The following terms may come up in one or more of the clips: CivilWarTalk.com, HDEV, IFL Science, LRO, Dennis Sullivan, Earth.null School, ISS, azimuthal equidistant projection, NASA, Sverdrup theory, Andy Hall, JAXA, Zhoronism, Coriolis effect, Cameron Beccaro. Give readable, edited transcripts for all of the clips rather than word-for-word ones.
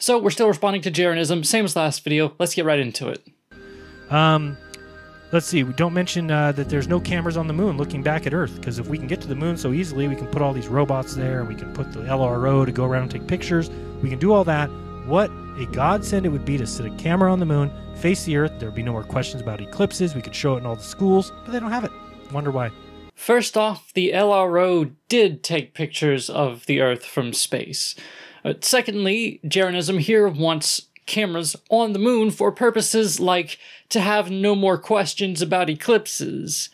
So we're still responding to Zhoronism, same as last video. Let's get right into it. Let's see, we don't mention that there's no cameras on the moon looking back at Earth, because if we can get to the moon so easily, we can put all these robots there, we can put the LRO to go around and take pictures, we can do all that. What a godsend it would be to sit a camera on the moon, face the Earth, there'd be no more questions about eclipses, we could show it in all the schools, but they don't have it. Wonder why. First off, the LRO did take pictures of the Earth from space. Secondly, Zhoronism here wants cameras on the moon for purposes like to have no more questions about eclipses.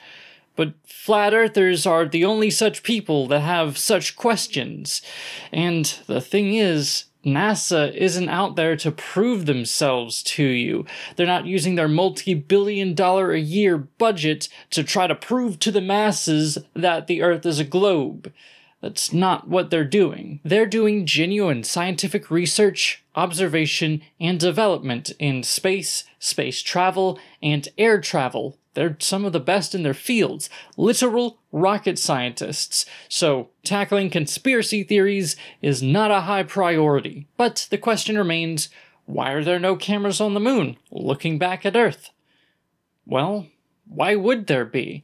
But flat earthers are the only such people that have such questions. And the thing is, NASA isn't out there to prove themselves to you. They're not using their multi-billion-dollar-a-year budget to try to prove to the masses that the Earth is a globe. That's not what they're doing. They're doing genuine scientific research, observation, and development in space, space travel, and air travel. They're some of the best in their fields, literal rocket scientists. So tackling conspiracy theories is not a high priority. But the question remains, why are there no cameras on the moon looking back at Earth? Well, why would there be?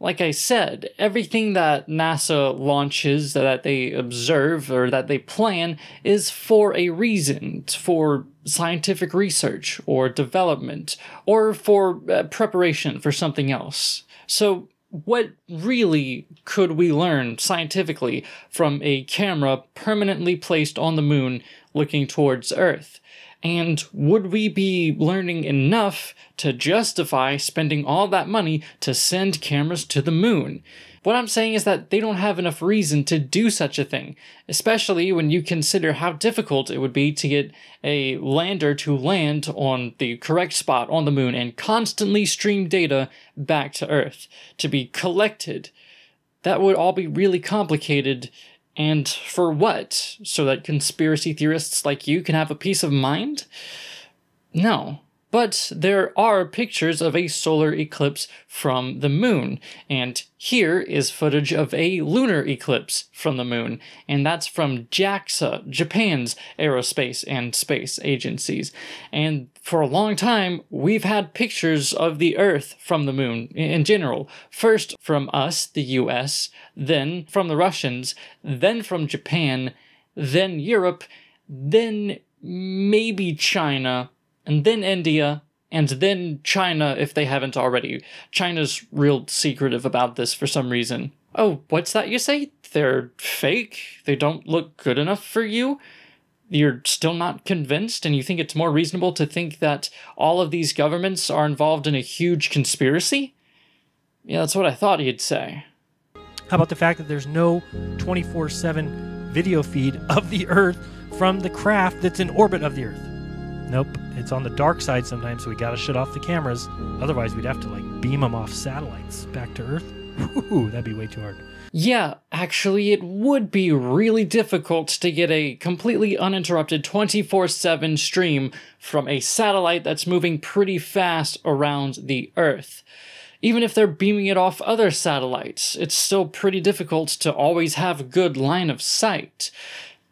Like I said, everything that NASA launches, that they observe, or that they plan, is for a reason. It's for scientific research, or development, or for preparation for something else. So what really could we learn scientifically from a camera permanently placed on the moon looking towards Earth? And would we be learning enough to justify spending all that money to send cameras to the moon? What I'm saying is that they don't have enough reason to do such a thing, especially when you consider how difficult it would be to get a lander to land on the correct spot on the moon and constantly stream data back to Earth to be collected. That would all be really complicated. And for what? So that conspiracy theorists like you can have a peace of mind? No. But there are pictures of a solar eclipse from the moon, and here is footage of a lunar eclipse from the moon, and that's from JAXA, Japan's aerospace and space agencies. And for a long time, we've had pictures of the Earth from the moon in general. First from us, the US, then from the Russians, then from Japan, then Europe, then maybe China, and then India, and then China if they haven't already. China's real secretive about this for some reason. Oh, what's that you say? They're fake? They don't look good enough for you? You're still not convinced, and you think it's more reasonable to think that all of these governments are involved in a huge conspiracy? Yeah, that's what I thought you'd say. How about the fact that there's no 24/7 video feed of the Earth from the craft that's in orbit of the Earth? Nope, it's on the dark side sometimes, so we gotta shut off the cameras. Otherwise, we'd have to, like, beam them off satellites back to Earth. Ooh, that'd be way too hard. Yeah, actually, it would be really difficult to get a completely uninterrupted 24/7 stream from a satellite that's moving pretty fast around the Earth. Even if they're beaming it off other satellites, it's still pretty difficult to always have good line of sight.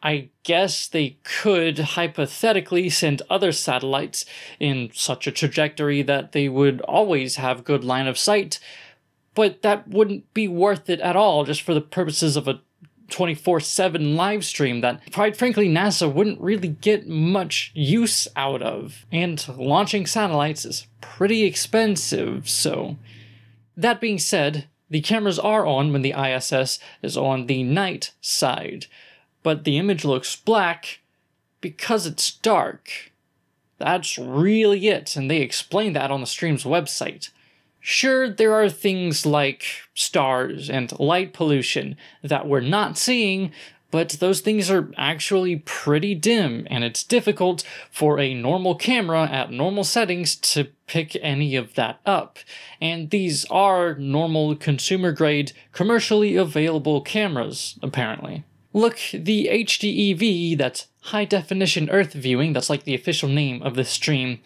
I guess they could hypothetically send other satellites in such a trajectory that they would always have good line of sight, but that wouldn't be worth it at all just for the purposes of a 24/7 live stream that, quite frankly, NASA wouldn't really get much use out of. And launching satellites is pretty expensive, so... That being said, the cameras are on when the ISS is on the night side. But the image looks black because it's dark. That's really it, and they explain that on the stream's website. Sure, there are things like stars and light pollution that we're not seeing, but those things are actually pretty dim, and it's difficult for a normal camera at normal settings to pick any of that up. And these are normal consumer-grade, commercially available cameras, apparently. Look, the HDEV, that's High Definition Earth Viewing, that's like the official name of this stream,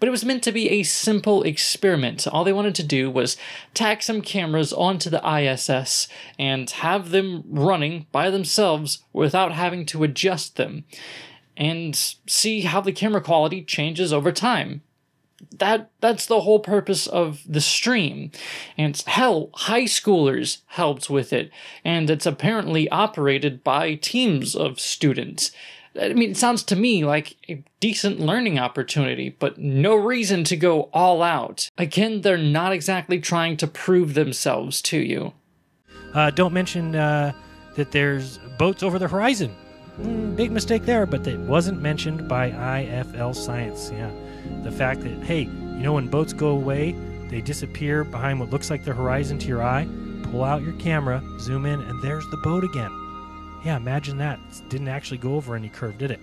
but it was meant to be a simple experiment. All they wanted to do was tack some cameras onto the ISS and have them running by themselves without having to adjust them. and see how the camera quality changes over time. That's the whole purpose of the stream. And hell, high schoolers helped with it, and it's apparently operated by teams of students. I mean, it sounds to me like a decent learning opportunity, but no reason to go all out. Again, they're not exactly trying to prove themselves to you. Don't mention that there's boats over the horizon. Big mistake there, but it wasn't mentioned by IFL Science. Yeah, the fact that, hey, you know, when boats go away, they disappear behind what looks like the horizon to your eye. Pull out your camera, zoom in, and there's the boat again. Yeah, imagine that. It didn't actually go over any curve, did it?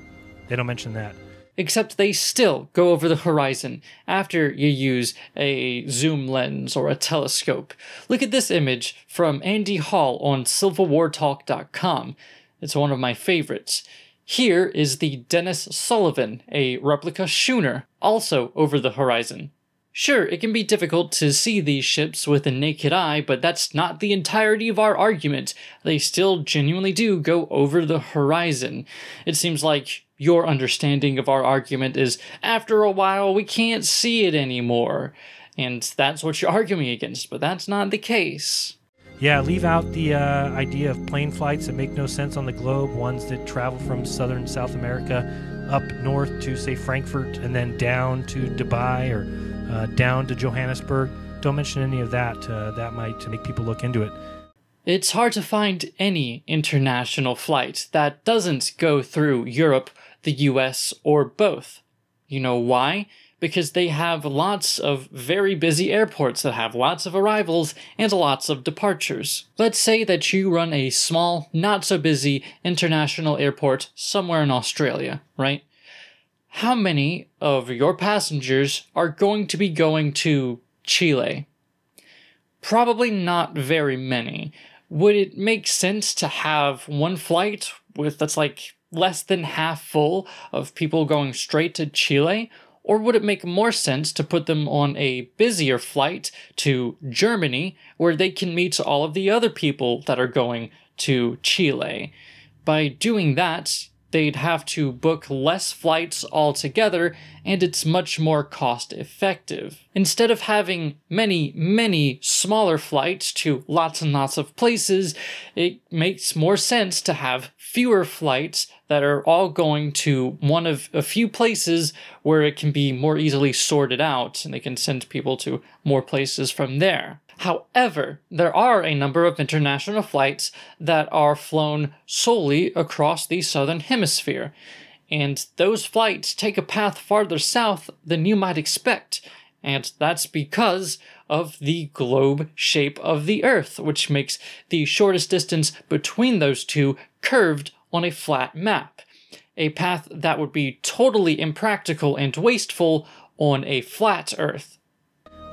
They don't mention that. Except they still go over the horizon after you use a zoom lens or a telescope. Look at this image from Andy Hall on CivilWarTalk.com. It's one of my favorites. Here is the Dennis Sullivan, a replica schooner, also over the horizon. Sure, it can be difficult to see these ships with the naked eye, but that's not the entirety of our argument. They still genuinely do go over the horizon. It seems like your understanding of our argument is, after a while, we can't see it anymore. And that's what you're arguing against, but that's not the case. Yeah, leave out the idea of plane flights that make no sense on the globe, ones that travel from southern South America up north to, say, Frankfurt, and then down to Dubai or down to Johannesburg. Don't mention any of that. That might make people look into it. It's hard to find any international flight that doesn't go through Europe, the US, or both. You know why? Because they have lots of very busy airports that have lots of arrivals and lots of departures. Let's say that you run a small, not-so-busy international airport somewhere in Australia, right? How many of your passengers are going to be going to Chile? Probably not very many. Would it make sense to have one flight with that's like less than half full of people going straight to Chile? Or would it make more sense to put them on a busier flight to Germany where they can meet all of the other people that are going to Chile? By doing that, they'd have to book less flights altogether, and it's much more cost-effective. Instead of having many, many smaller flights to lots and lots of places, it makes more sense to have fewer flights that are all going to one of a few places where it can be more easily sorted out, and they can send people to more places from there. However, there are a number of international flights that are flown solely across the southern hemisphere, and those flights take a path farther south than you might expect, and that's because of the globe shape of the Earth, which makes the shortest distance between those two curved on a flat map, a path that would be totally impractical and wasteful on a flat Earth.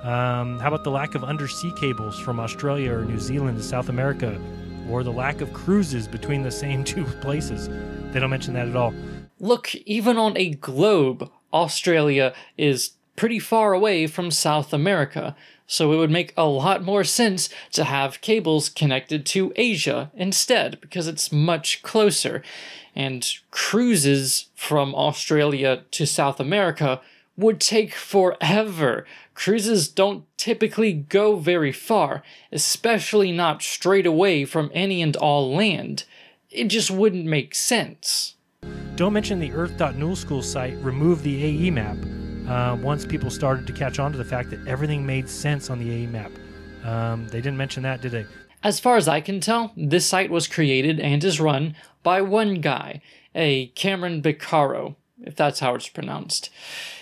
How about the lack of undersea cables from Australia or New Zealand to South America, or the lack of cruises between the same two places? They don't mention that at all. Look, even on a globe, Australia is pretty far away from South America, so it would make a lot more sense to have cables connected to Asia instead, because it's much closer, and cruises from Australia to South America would take forever. Cruises don't typically go very far, especially not straight away from any and all land. It just wouldn't make sense. Don't mention the Earth.null School site removed the AE map once people started to catch on to the fact that everything made sense on the AE map. They didn't mention that, did they? As far as I can tell, this site was created and is run by one guy, a Cameron Beccaro, if that's how it's pronounced.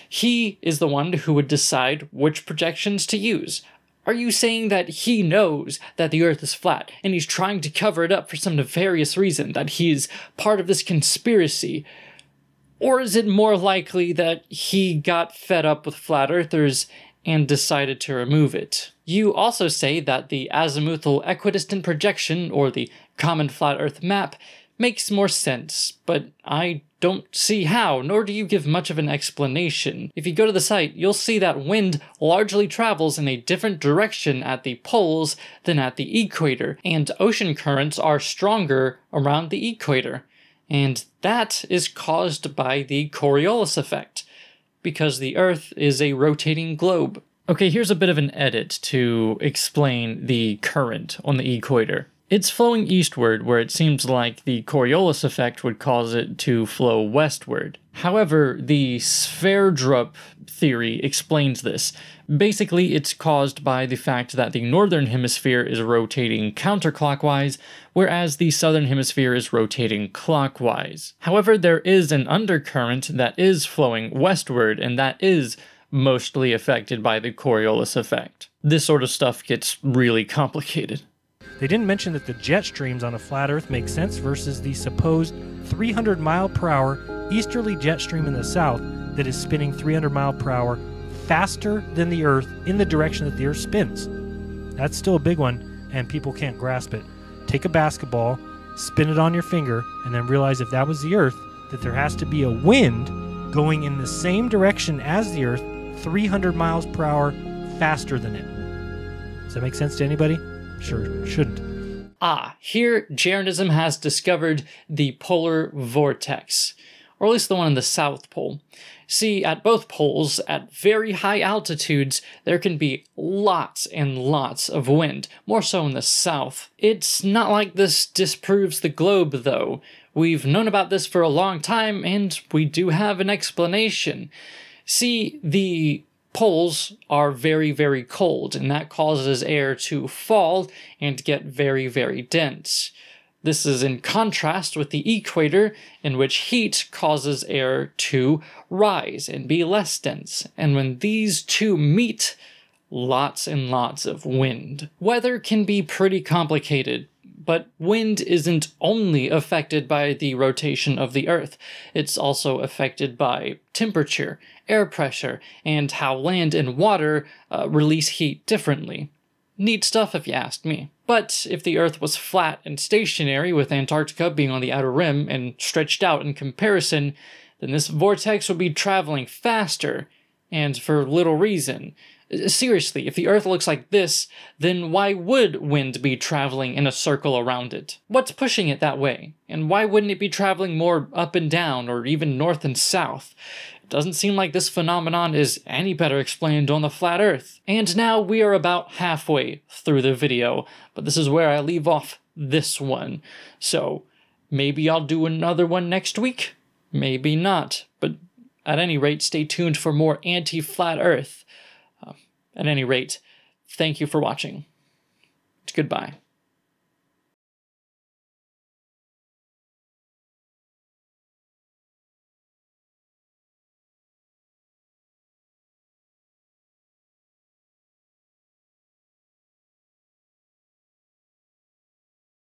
He is the one who would decide which projections to use. Are you saying that he knows that the Earth is flat, and he's trying to cover it up for some nefarious reason, that he's part of this conspiracy? Or is it more likely that he got fed up with flat earthers and decided to remove it? You also say that the azimuthal equidistant projection, or the common flat Earth map, makes more sense, but I don't see how, nor do you give much of an explanation. If you go to the site, you'll see that wind largely travels in a different direction at the poles than at the equator, and ocean currents are stronger around the equator. And that is caused by the Coriolis effect, because the Earth is a rotating globe. Okay, here's a bit of an edit to explain the current on the equator. It's flowing eastward, where it seems like the Coriolis effect would cause it to flow westward. However, the Sverdrup theory explains this. Basically, it's caused by the fact that the northern hemisphere is rotating counterclockwise, whereas the southern hemisphere is rotating clockwise. However, there is an undercurrent that is flowing westward, and that is mostly affected by the Coriolis effect. This sort of stuff gets really complicated. They didn't mention that the jet streams on a flat Earth make sense versus the supposed 300-mile-per-hour easterly jet stream in the south that is spinning 300 mile per hour faster than the Earth in the direction that the Earth spins. That's still a big one, and people can't grasp it. Take a basketball, spin it on your finger, and then realize if that was the Earth, that there has to be a wind going in the same direction as the Earth, 300 miles per hour faster than it. Does that make sense to anybody? Sure, shouldn't. Ah, here Zhoronism has discovered the polar vortex, or at least the one in the South Pole. See, at both poles, at very high altitudes, there can be lots and lots of wind, more so in the south. It's not like this disproves the globe, though. We've known about this for a long time, and we do have an explanation. See, the poles are very, very cold, and that causes air to fall and get very, very dense. This is in contrast with the equator, in which heat causes air to rise and be less dense. And when these two meet, lots and lots of wind. Weather can be pretty complicated, but wind isn't only affected by the rotation of the Earth. It's also affected by temperature, air pressure, and how land and water release heat differently. Neat stuff, if you asked me. But if the Earth was flat and stationary, with Antarctica being on the outer rim and stretched out in comparison, then this vortex would be traveling faster, and for little reason. Seriously, if the Earth looks like this, then why would wind be traveling in a circle around it? What's pushing it that way? And why wouldn't it be traveling more up and down, or even north and south? Doesn't seem like this phenomenon is any better explained on the flat Earth. And now we are about halfway through the video, but this is where I leave off this one. So maybe I'll do another one next week? Maybe not, but at any rate, stay tuned for more anti-flat Earth. At any rate, thank you for watching. Goodbye.